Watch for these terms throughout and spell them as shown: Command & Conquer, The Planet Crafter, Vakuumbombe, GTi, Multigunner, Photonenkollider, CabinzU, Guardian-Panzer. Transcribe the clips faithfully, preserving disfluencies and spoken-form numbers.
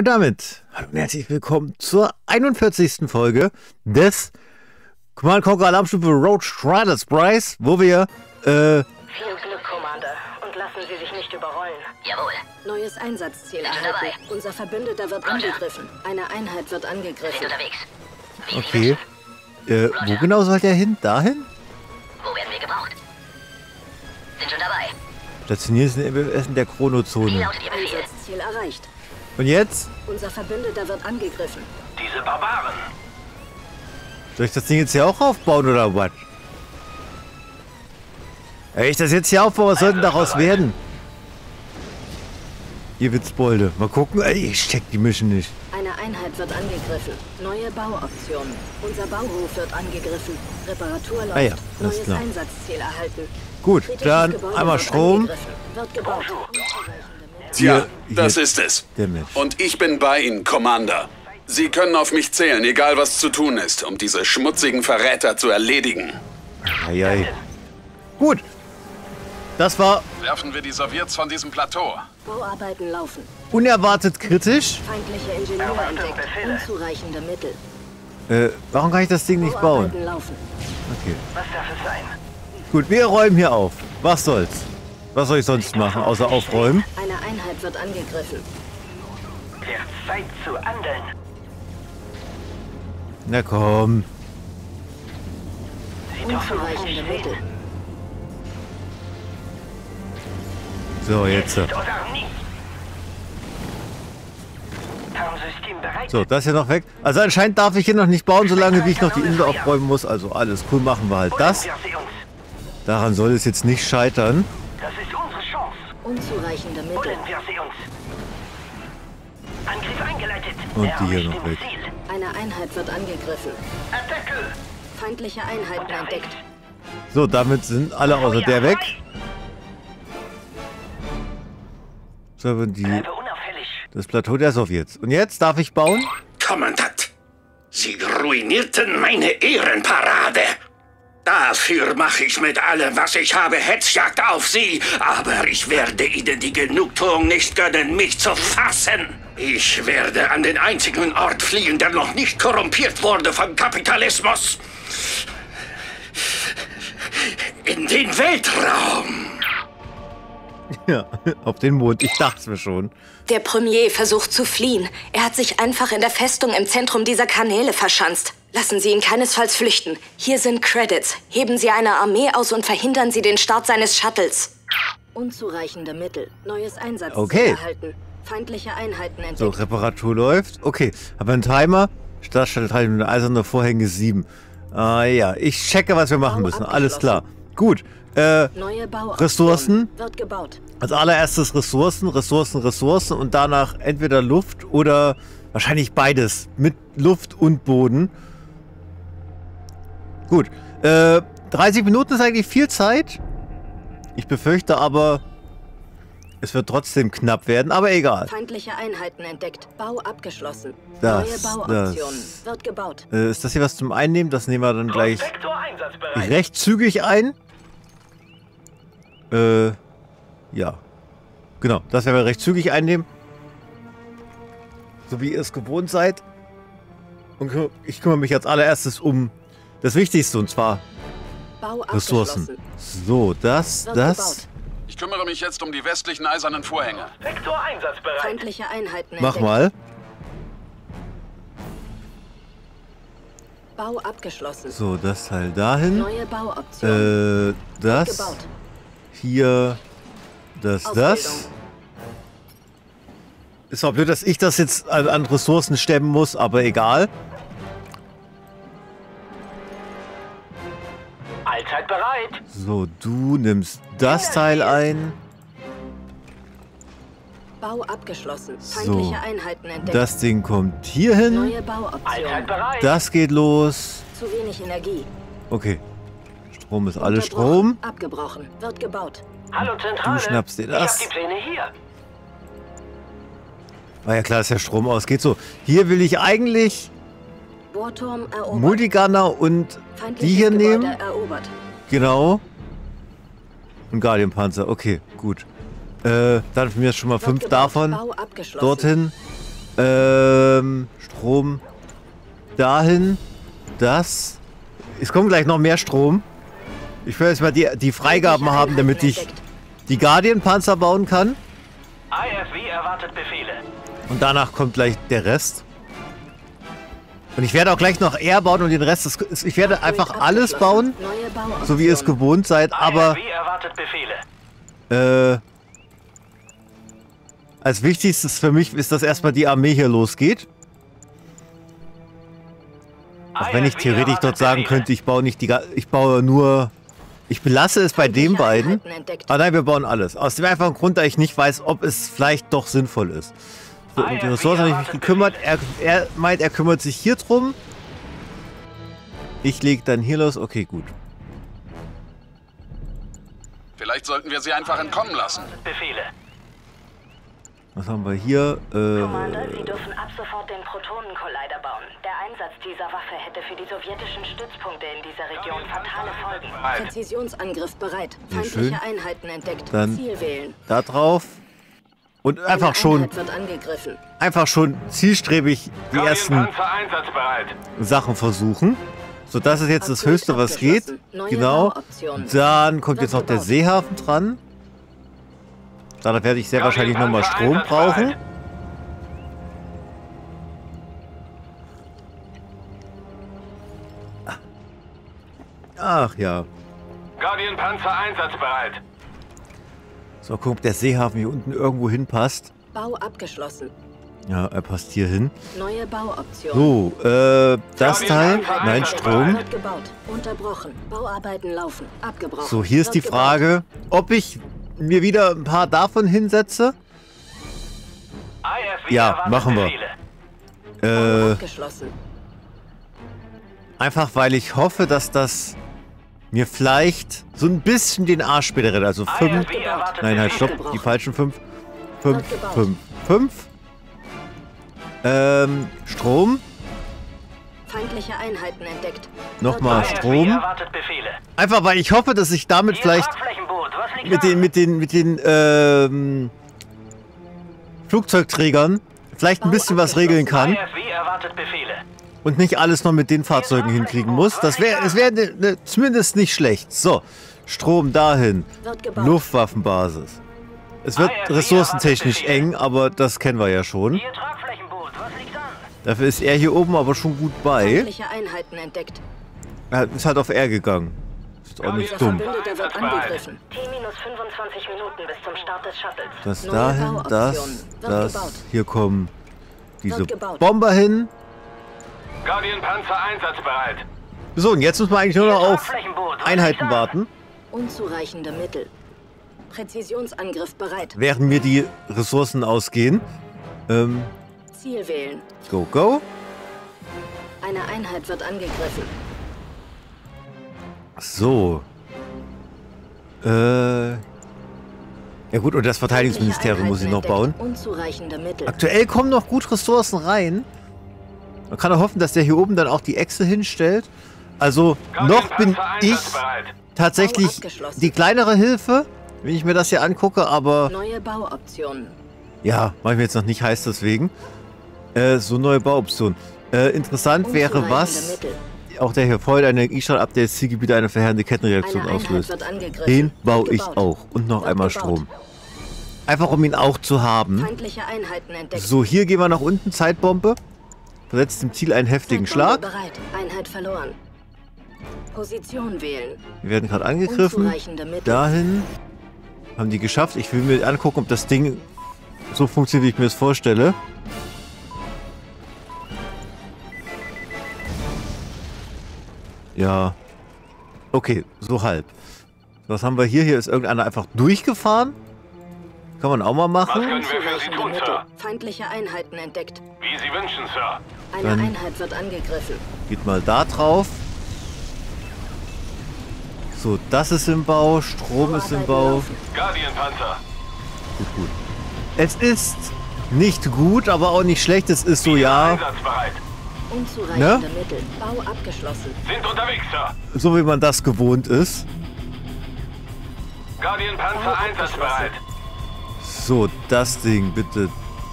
Und damit hallo und herzlich willkommen zur einundvierzigsten Folge des Command Conquer Alarmstufe Road Striders Prize, wo wir, äh... Viel Glück, Commander. Und lassen Sie sich nicht überrollen. Jawohl. Neues Einsatzziel erhalten. Unser Verbündeter wird Roger. angegriffen. Eine Einheit wird angegriffen. Unterwegs. Okay. Äh, Roger. Wo genau soll der hin? Dahin? Wo werden wir gebraucht? Sind schon dabei. Stationierten M F S in der Chronozone. Einsatzziel erreicht. Und jetzt? Unser Verbündeter wird angegriffen. Diese Barbaren. Soll ich das Ding jetzt hier auch aufbauen oder was? Wenn ich das jetzt hier aufbaue, was soll denn daraus werden? Ihr Witzbolde. Mal gucken. Ey, ich check die Mission nicht. Eine Einheit wird angegriffen. Neue Bauoptionen. Unser Bauhof wird angegriffen. Reparatur läuft. Ah ja, das ist klar. Neues Einsatzziel erhalten. Gut, dann einmal Strom. Wird gebaut. Ja, das ist es. Und ich bin bei Ihnen, Commander. Sie können auf mich zählen, egal was zu tun ist, um diese schmutzigen Verräter zu erledigen. Ei, ei. Gut. Das war... Werfen wir die Sowjets von diesem Plateau. Bauarbeiten laufen. Unerwartet kritisch. Feindliche Ingenieure entdeckt. Unzureichende Mittel. Äh, warum kann ich das Ding nicht bauen? Okay. Was darf es sein? Gut, wir räumen hier auf. Was soll's? Was soll ich sonst machen, außer aufräumen? Eine Einheit wird angegriffen. Der Zeit zu handeln. Na komm. Unzureichende Mittel. So, jetzt. So, das hier noch weg. Also anscheinend darf ich hier noch nicht bauen, solange wie ich noch die Insel aufräumen muss. Also alles cool, machen wir halt das. Daran soll es jetzt nicht scheitern. Das ist unsere Chance. Unzureichende Mittel. Bullen wir sie uns. Angriff eingeleitet. Und die hier noch weg. Eine Einheit wird angegriffen. Attacke. Feindliche Einheiten entdeckt. So, damit sind alle außer der weg. So, die, das Plateau der Sowjets. Und jetzt darf ich bauen? Kommandant, Sie ruinierten meine Ehrenparade. Dafür mache ich mit allem, was ich habe, Hetzjagd auf Sie. Aber ich werde Ihnen die Genugtuung nicht gönnen, mich zu fassen. Ich werde an den einzigen Ort fliehen, der noch nicht korrumpiert wurde vom Kapitalismus. In den Weltraum. Ja, auf den Mond. Ich dachte es mir schon. Der Premier versucht zu fliehen. Er hat sich einfach in der Festung im Zentrum dieser Kanäle verschanzt. Lassen Sie ihn keinesfalls flüchten. Hier sind Credits. Heben Sie eine Armee aus und verhindern Sie den Start seines Shuttles. Unzureichende Mittel. Neues Einsatzziel erhalten. Feindliche Einheiten entdeckt. So, Reparatur läuft. Okay, habe einen Timer. Startschaltteil mit eiserne Vorhänge sieben. Ah ja, ich checke, was wir machen müssen. Alles klar. Gut. Äh, Ressourcen. Wird gebaut. Als allererstes Ressourcen, Ressourcen, Ressourcen und danach entweder Luft oder wahrscheinlich beides. Mit Luft und Boden. Gut, äh, dreißig Minuten ist eigentlich viel Zeit. Ich befürchte aber, es wird trotzdem knapp werden, aber egal. Feindliche Einheiten entdeckt, Bau abgeschlossen. Das, Neue Bauoption wird gebaut. Äh, ist das hier was zum Einnehmen? Das nehmen wir dann gleich recht zügig ein. Äh, ja. Genau, das werden wir recht zügig einnehmen. So wie ihr es gewohnt seid. Und ich kümmere mich als allererstes um... das Wichtigste, und zwar Bau Ressourcen. So, das, das. Ich kümmere mich jetzt um die westlichen eisernen Vorhänge. Sektor einsatzbereit. Feindliche Einheiten entdeckt. Mach mal. Bau abgeschlossen. So, das Teil dahin. Neue Bauoption. Äh, das. Hier. Das, das. Ist auch blöd, dass ich das jetzt an, an Ressourcen stemmen muss, aber egal. Allzeit bereit. So, du nimmst das Teil ein. Bau abgeschlossen. Feindliche Einheiten entdeckt. Das Ding kommt hier hin. Neue Bauoption. Das geht los. Zu wenig Energie. Okay. Strom ist alles Strom. Abgebrochen. Wird gebaut. Hallo Zentrale. Du schnappst dir das. Ich hab die Pläne hier. War ja klar, dass der Strom ausgeht. So, hier will ich eigentlich Multigunner und die hier nehmen. Erobert. Genau. Und Guardian-Panzer. Okay, gut. Äh, dann von mir schon mal fünf davon. Dorthin. Ähm, Strom dahin. Das. Es kommt gleich noch mehr Strom. Ich will erstmal die, die Freigaben haben, damit ich die Guardian-Panzer bauen kann. I F V erwartet Befehle. Und danach kommt gleich der Rest. Und ich werde auch gleich noch Air bauen und den Rest. Des, ich werde einfach alles bauen, so wie ihr es gewohnt seid. Aber äh, als wichtigstes für mich ist, dass erstmal die Armee hier losgeht. Auch wenn ich theoretisch dort sagen könnte, ich baue nicht die, ich baue nur, ich belasse es bei den beiden. Aber nein, wir bauen alles. Aus dem einfachen Grund, da ich nicht weiß, ob es vielleicht doch sinnvoll ist. So, um die Ressourcen habe ich mich gekümmert. Er, er meint, er kümmert sich hier drum. Ich lege dann hier los. Okay, gut. Vielleicht sollten wir sie einfach entkommen lassen. Befehle. Was haben wir hier? Äh, Commander, Sie dürfen ab sofort den Photonenkollider bauen. Der Einsatz dieser Waffe hätte für die sowjetischen Stützpunkte in dieser Region fatale Folgen. Präzisionsangriff bereit. Feindliche Einheiten entdeckt. Dann Ziel wählen. Da drauf. Und einfach schon, einfach schon zielstrebig die ersten Sachen versuchen. So, das ist jetzt das Höchste, was geht. Genau. Dann kommt jetzt noch der Seehafen dran. Danach werde ich sehr wahrscheinlich nochmal Strom brauchen. Ach ja. Guardian-Panzer einsatzbereit. So, guck, ob der Seehafen hier unten irgendwo hinpasst. Bau abgeschlossen. Ja, er passt hier hin. Neue Bauoption. So, äh, das Teil. Nein, Strom. Unterbrochen. Bauarbeiten laufen. Abgebrochen. So, hier ist die Frage, ob ich mir wieder ein paar davon hinsetze. Ja, machen wir. Äh, einfach, weil ich hoffe, dass das mir vielleicht so ein bisschen den Arsch später rettet. Also fünf. Nein, halt, stopp. Die falschen fünf. fünf, fünf, fünf. Ähm, Strom. Feindliche Einheiten entdeckt. Nochmal Strom. Einfach, weil ich hoffe, dass ich damit vielleicht mit den, mit den, mit den, ähm, Flugzeugträgern vielleicht ein bisschen was regeln kann. Und nicht alles noch mit den Fahrzeugen hinkriegen muss. Das wäre, es wäre ne, ne, zumindest nicht schlecht. So, Strom dahin. Luftwaffenbasis. Es wird ressourcentechnisch eng, aber das kennen wir ja schon. Dafür ist er hier oben aber schon gut bei. Er ist halt auf R gegangen. Ist auch nicht dumm. Das dahin, das, das. Hier kommen diese Bomber hin. Guardian-Panzer einsatzbereit. So, und jetzt müssen wir eigentlich nur noch auf Einheiten warten. Unzureichende Mittel. Präzisionsangriff bereit. Während mir die Ressourcen ausgehen. Ähm, Ziel wählen. Go, go. Eine Einheit wird angegriffen. So. Äh... Ja gut, und das Verteidigungsministerium muss ich noch bauen. Unzureichende Mittel. Aktuell kommen noch gut Ressourcen rein. Man kann auch hoffen, dass der hier oben dann auch die Echse hinstellt. Also noch bin ich tatsächlich die kleinere Hilfe, wenn ich mir das hier angucke, aber... Neue Bauoptionen. Ja, mache ich mir jetzt noch nicht heiß deswegen. Äh, so neue Bauoptionen. Äh, interessant wäre was... Auch der hier voll eine I-Stadt-Update, der Zielgebiet eine verheerende Kettenreaktion auslöst. Den baue ich auch. Und noch einmal Strom. Einfach um ihn auch zu haben. So, hier gehen wir nach unten, Zeitbombe. Versetzt dem Ziel einen heftigen Schlag. Einheit verloren. Position wählen. Wir werden gerade angegriffen. Dahin. Haben die geschafft. Ich will mir angucken, ob das Ding so funktioniert, wie ich mir das vorstelle. Ja. Okay, so halb. Was haben wir hier? Hier ist irgendeiner einfach durchgefahren. Kann man auch mal machen. Was können wir für Sie tun, Sir? Feindliche Einheiten entdeckt. Wie Sie wünschen, Sir. Eine Einheit wird angegriffen. Geht mal da drauf. So, das ist im Bau. Strom ist im Bau. Guardian-Panzer. Gut, gut. Es ist nicht gut, aber auch nicht schlecht. Es ist so, ja. Unzureichende Mittel. Bau abgeschlossen. Sind unterwegs, Sir. So wie man das gewohnt ist. Guardian-Panzer einsatzbereit. So, das Ding bitte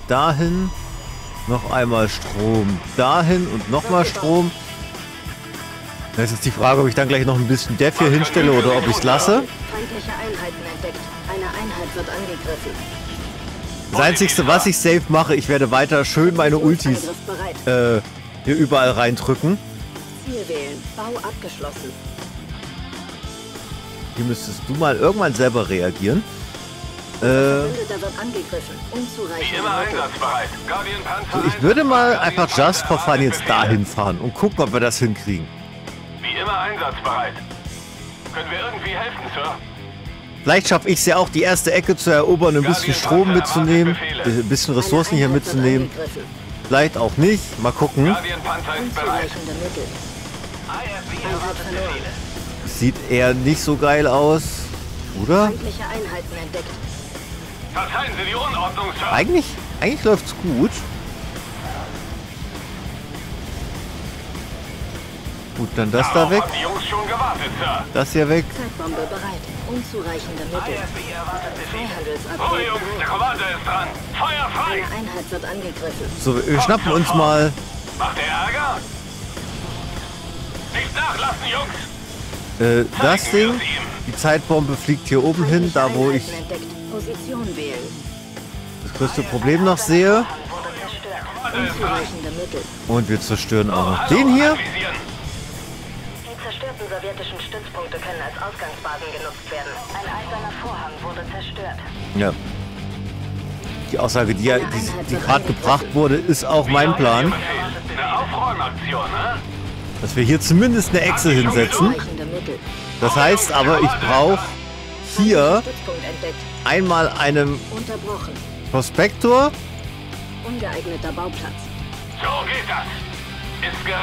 dahin. Noch einmal Strom dahin und nochmal Strom. Da ist jetzt die Frage, ob ich dann gleich noch ein bisschen Def hier hinstelle oder ob ich es lasse. Feindliche Einheiten entdeckt. Eine Einheit wird angegriffen. Das Einzige, was ich safe mache, ich werde weiter schön meine Ultis äh, hier überall reindrücken. Ziel wählen. Bau abgeschlossen. Hier müsstest du mal irgendwann selber reagieren. Äh, so, ich würde mal einfach just for fun jetzt dahin fahren und gucken, ob wir das hinkriegen. Wie immer einsatzbereit. Können wir irgendwie helfen, Sir? Vielleicht schaffe ich es ja auch, die erste Ecke zu erobern, ein bisschen Strom mitzunehmen, ein bisschen Ressourcen hier mitzunehmen. Vielleicht auch nicht. Mal gucken. Sieht eher nicht so geil aus, oder? Sie die Unordnung, Sir. Eigentlich, eigentlich läuft's gut. Gut, dann das da weg. Das hier weg. So, wir schnappen uns mal. Äh, das Ding. Die Zeitbombe fliegt hier oben hin, da wo ich das größte Problem noch sehe. Und wir zerstören auch noch den hier. Die zerstörten sowjetischen Stützpunkte können als Ausgangsbasen genutzt werden. Ein eiserner Vorhang wurde zerstört. Ja. Die Aussage, die, ja, die, die gerade gebracht wurde, ist auch mein Plan. Dass wir hier zumindest eine Echse hinsetzen. Das heißt aber, ich brauche hier einmal einen Prospektor. Ungeeigneter Bauplatz. So geht das.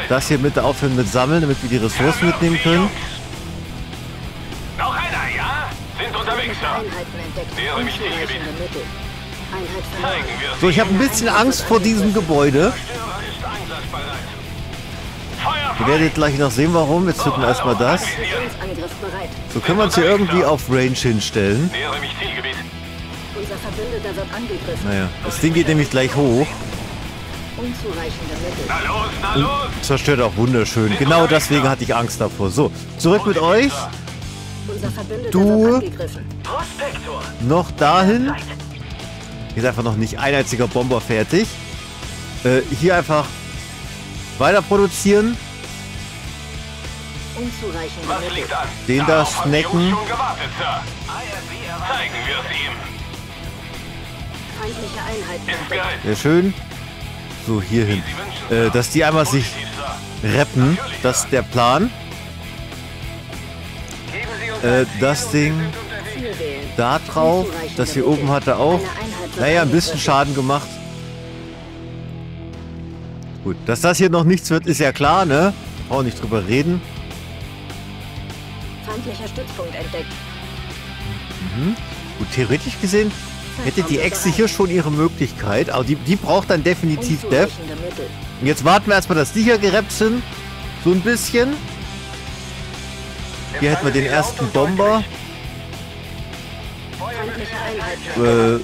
Das hier mit aufhören mit Sammeln, damit wir die Ressourcen mitnehmen können. Noch einer, ja? Sind unterwegs, so, ich habe ein bisschen Angst vor diesem Gebäude. Ihr werdet gleich noch sehen, warum. Jetzt töten wir erstmal das. So können wir uns hier irgendwie auf Range hinstellen. Naja, das Ding geht nämlich gleich hoch. Und zerstört auch wunderschön. Genau deswegen hatte ich Angst davor. So, zurück mit euch. Du noch dahin. Hier ist einfach noch nicht ein einziger Bomber fertig. Äh, hier einfach weiter produzieren. Den da snacken. Sehr schön. So, hier hin. Äh, dass die einmal sich reppen. Das ist der Plan. Äh, das Ding da drauf. Das hier oben hat er auch. Naja, ein bisschen Schaden gemacht. Gut, dass das hier noch nichts wird, ist ja klar, ne? Auch nicht drüber reden. Feindlicher Stützpunkt entdeckt. Mhm. Gut, theoretisch gesehen hätte die Echse hier schon ihre Möglichkeit, aber die, die braucht dann definitiv Def. Und jetzt warten wir erstmal, dass die hier gerappt sind. So ein bisschen. Hier hätten wir den ersten Bomber. Äh...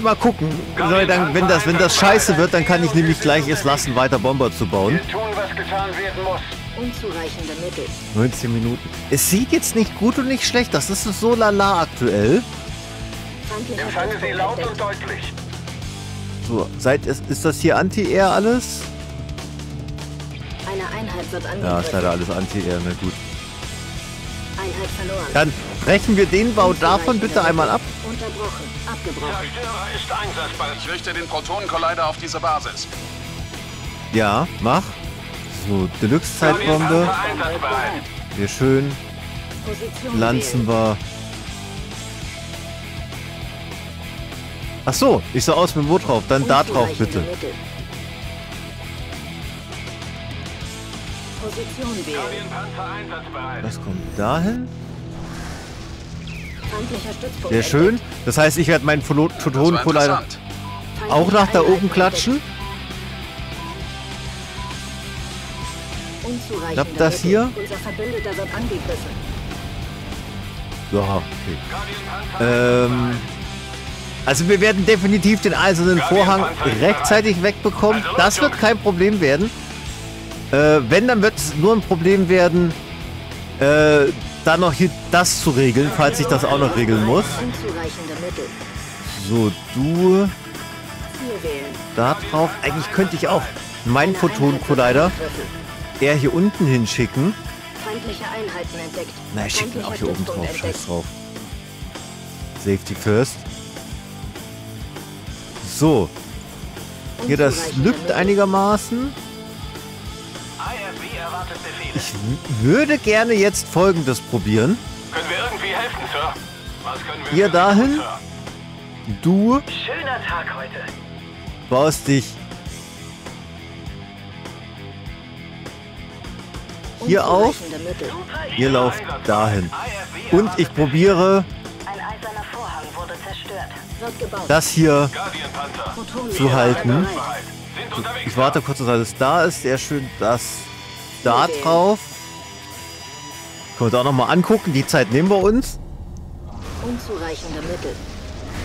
Mal gucken. Dann, wenn, das, wenn das scheiße wird, dann kann ich nämlich gleich es lassen, weiter Bomber zu bauen. neunzehn Minuten. Es sieht jetzt nicht gut und nicht schlecht. Das ist so lala aktuell. So, seit, ist, ist das hier Anti-Air alles? Ja, ist leider alles Anti-Air, na gut. Dann brechen wir den Bau davon bitte einmal ab. Unterbrochen, abgebrochen. Der ist einsatzbar. Ich richte den Photonenkollider auf diese Basis. Ja, mach. So, Deluxe-Zeitbombe. Sehr schön. Lanzen wir. Ach so, ich sah aus mit dem Boot drauf. Dann da drauf bitte. Das kommt dahin. Sehr schön. Das heißt, ich werde meinen Photonenkollider auch nach da oben klatschen. Klappt das hier? Ja, okay. Ähm, Also wir werden definitiv den eisernen Vorhang rechtzeitig wegbekommen. Das wird kein Problem werden. Äh, wenn, dann wird es nur ein Problem werden, äh, dann noch hier das zu regeln, falls ich das auch noch regeln muss. So, du... Da drauf. Eigentlich könnte ich auch meinen Photonenkollider eher hier unten hinschicken. Na, ich schicke ihn auch hier oben drauf. Scheiß drauf. Safety first. So. Hier, das lügt einigermaßen. Ich würde gerne jetzt Folgendes probieren. Können wir irgendwie helfen, Sir? Was können wir hier dahin. Du Schöner Tag heute. Baust dich hier auf. Ihr lauft dahin. Und ich probiere Ein eiserner Vorhang wurde zerstört. Wird gebaut. Das hier zu halten. Ich warte kurz, dass alles da ist. Sehr schön, das da drauf. Können wir uns auch nochmal angucken. Die Zeit nehmen wir uns. Unzureichende Mittel.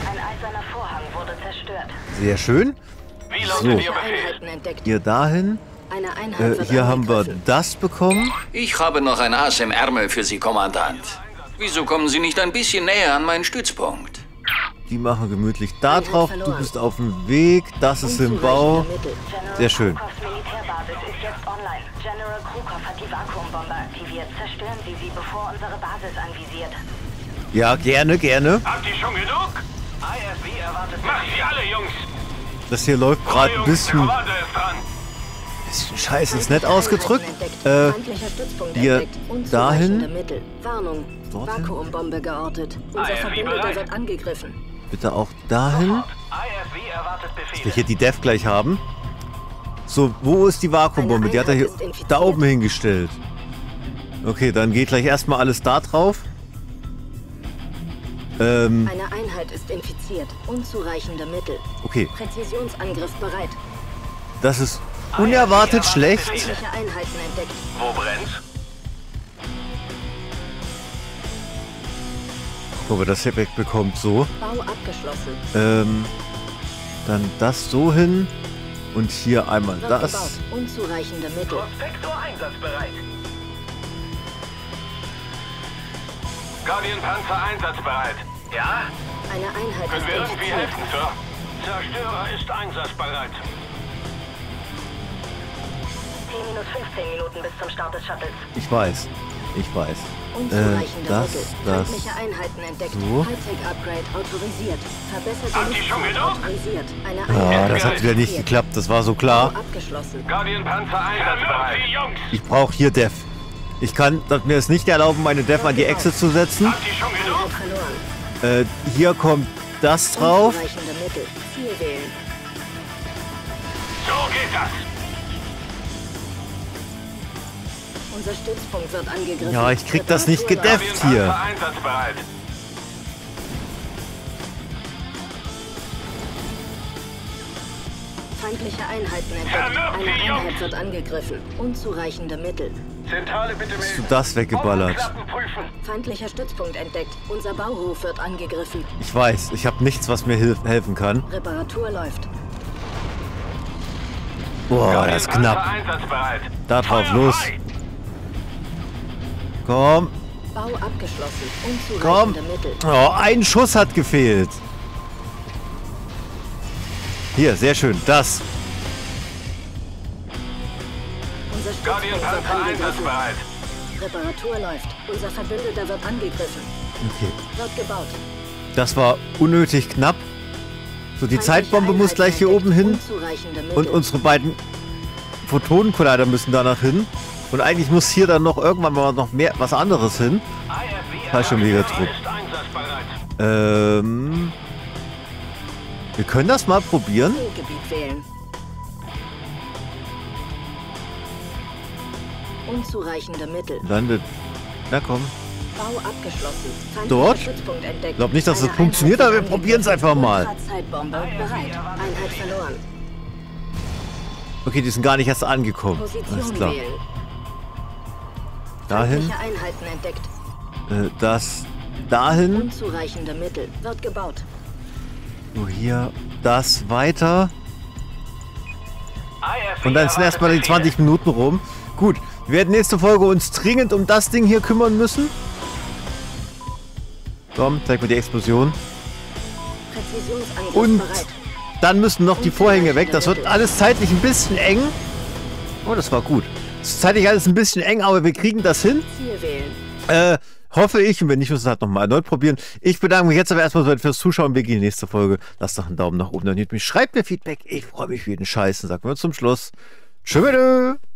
Ein eiserner Vorhang wurde zerstört. Sehr schön. So, hier dahin. Äh, hier haben wir das bekommen. Ich habe noch ein Ass im Ärmel für Sie, Kommandant. Wieso kommen Sie nicht ein bisschen näher an meinen Stützpunkt? Die machen gemütlich da drauf. Du bist auf dem Weg. Das ist im Bau. Sehr schön. General Krukov hat die Vakuumbombe aktiviert. Zerstören Sie sie, bevor unsere Basis anvisiert. Ja, gerne, gerne. Habt ihr schon genug? I S B erwartet. Macht sie alle, Jungs! Das hier läuft gerade ein bisschen. Bisschen scheiße, ist nett ausgedrückt. Äh, hier dahin. Warnung. Vakuumbombe geortet. Unser Verbündeter wird angegriffen. Bitte auch dahin. Dass wir hier die Dev gleich haben. So, wo ist die Vakuumbombe? Die hat er hier da oben hingestellt. Okay, dann geht gleich erstmal alles da drauf. Ähm. Eine Einheit ist infiziert. Unzureichende Mittel. Okay. Präzisionsangriff bereit. Das ist unerwartet schlecht. Wo brennt? Guck mal, das hier wegbekommt so. Bau abgeschlossen. Ähm. Dann das so hin. Und hier einmal das. Unzureichende Mittel. Prospektor einsatzbereit. Guardian-Panzer einsatzbereit. Ja? Eine Einheit. Können wir irgendwie helfen, Sir? Zerstörer ist einsatzbereit. zehn minus fünfzehn Minuten bis zum Start des Shuttles. Ich weiß. Ich weiß. Unzureichende äh, das, Mittel. Das. Feindliche Einheiten entdeckt. So. Hightech-Upgrade autorisiert. Verbesserte Lichtfahrt autorisiert. Eine Einheit. Ah, das hat wieder nicht geklappt. Das war so klar. Abgeschlossen. Guardian-Panzer einsatzbereit. Ich brauche hier Dev. Ich kann mir es nicht erlauben, meine Dev an die Echse zu setzen. Habt ihr schon genug? Äh, hier kommt das drauf. So geht das. Unser Stützpunkt wird angegriffen. Ja, ich krieg das nicht gedefft hier. Feindliche Einheiten entdeckt. Eine Einheit wird angegriffen. Unzureichende Mittel. Zentrale bitte melden. Hast du das weggeballert? Feindlicher Stützpunkt entdeckt. Unser Bauhof wird angegriffen. Ich weiß, ich habe nichts, was mir helfen kann. Reparatur läuft. Boah, das ist knapp. Da drauf, los. Komm. Bau abgeschlossen. Unzureichende Mittel. Oh, ein Schuss hat gefehlt. Hier, sehr schön. Das. Unser Guardian-Panzer einsatzbereit. Reparatur läuft. Unser Verbündeter wird angegriffen. Okay. Wird gebaut. Das war unnötig knapp. So, die Zeitbombe muss gleich hier oben hin. Und unsere beiden Photonenkollider müssen danach hin. Und eigentlich muss hier dann noch irgendwann mal noch mehr was anderes hin. Falscher Megatrupp. Ähm... Wir können das mal probieren. Unzureichende Mittel. Landet. Na komm. Bau abgeschlossen. Dort? Ich glaube nicht, dass es funktioniert, aber wir probieren es einfach mal. Okay, die sind gar nicht erst angekommen. Alles klar. Dahin. Das dahin. Unzureichende Mittel. Wird gebaut. So, hier das weiter. Und dann sind erstmal die zwanzig Minuten rum. Gut, wir werden nächste Folge uns dringend um das Ding hier kümmern müssen. Komm, zeig mir die Explosion. Und dann müssen noch die Vorhänge weg. Das wird alles zeitlich ein bisschen eng. Oh, das war gut. Das ist zeitlich alles ein bisschen eng, aber wir kriegen das hin. Äh, hoffe ich. Und wenn nicht, müssen wir es halt nochmal erneut probieren. Ich bedanke mich jetzt aber erstmal fürs Zuschauen. Wir gehen in die nächste Folge. Lasst doch einen Daumen nach oben. Dann nehmt mich. Schreibt mir Feedback. Ich freue mich wie jeden Scheiß. Und sagen wir uns zum Schluss. Tschüss.